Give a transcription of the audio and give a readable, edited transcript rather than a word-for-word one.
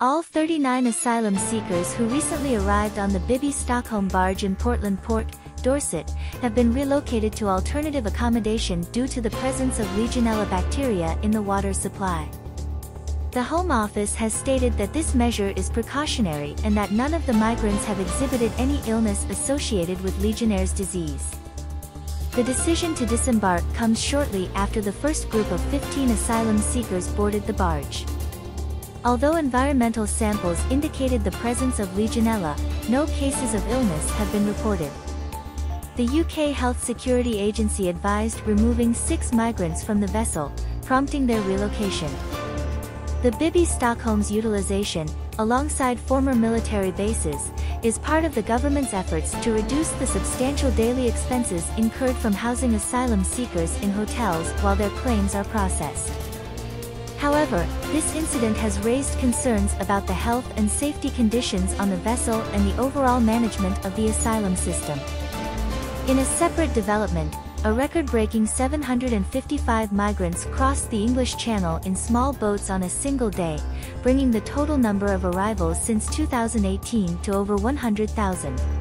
All 39 asylum seekers who recently arrived on the Bibby Stockholm barge in Portland Port, Dorset, have been relocated to alternative accommodation due to the presence of Legionella bacteria in the water supply. The Home Office has stated that this measure is precautionary and that none of the migrants have exhibited any illness associated with Legionnaires' disease. The decision to disembark comes shortly after the first group of 15 asylum seekers boarded the barge. Although environmental samples indicated the presence of Legionella, no cases of illness have been reported. The UK Health Security Agency advised removing 6 migrants from the vessel, prompting their relocation. The Bibby Stockholm's utilization, alongside former military bases, is part of the government's efforts to reduce the substantial daily expenses incurred from housing asylum seekers in hotels while their claims are processed. However, this incident has raised concerns about the health and safety conditions on the vessel and the overall management of the asylum system. In a separate development, a record-breaking 755 migrants crossed the English Channel in small boats on a single day, bringing the total number of arrivals since 2018 to over 100,000.